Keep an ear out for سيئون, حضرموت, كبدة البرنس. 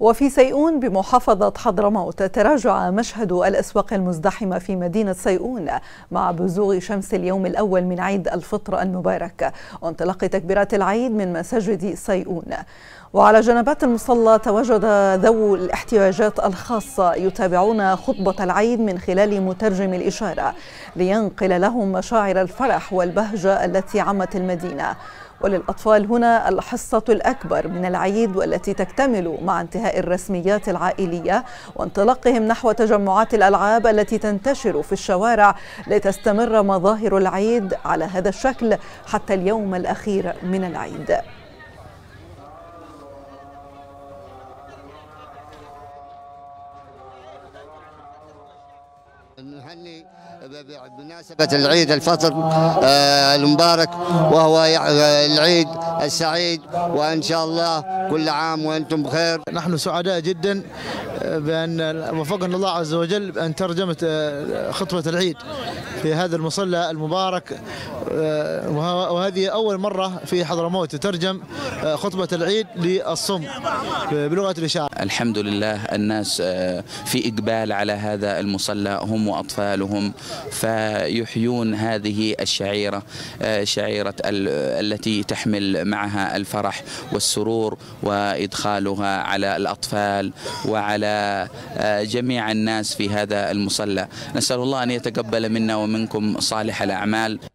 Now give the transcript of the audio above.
وفي سيئون بمحافظة حضرموت تراجع مشهد الأسواق المزدحمة في مدينة سيئون مع بزوغ شمس اليوم الأول من عيد الفطر المبارك وانطلاق تكبيرات العيد من مساجد سيئون. وعلى جنبات المصلى تواجد ذوي الاحتياجات الخاصة يتابعون خطبة العيد من خلال مترجم الإشارة لينقل لهم مشاعر الفرح والبهجة التي عمت المدينة. وللأطفال هنا الحصة الأكبر من العيد والتي تكتمل مع انتهاء الرسميات العائلية وانطلاقهم نحو تجمعات الألعاب التي تنتشر في الشوارع لتستمر مظاهر العيد على هذا الشكل حتى اليوم الأخير من العيد. نهني بمناسبة العيد الفطر المبارك، وهو العيد السعيد، وإن شاء الله كل عام وأنتم بخير. نحن سعداء جدا بأن وفقنا الله عز وجل بأن ترجمت خطبة العيد في هذا المصلى المبارك، وهذه أول مرة في حضرموت تترجم خطبة العيد للصم بلغة الإشارة. الحمد لله الناس في إقبال على هذا المصلى، هم وأطفالهم، فيحيون هذه الشعيرة، شعيرة التي تحمل معها الفرح والسرور، وإدخالها على الأطفال وعلى جميع الناس في هذا المصلى. نسأل الله أن يتقبل منا ومنكم صالح الأعمال.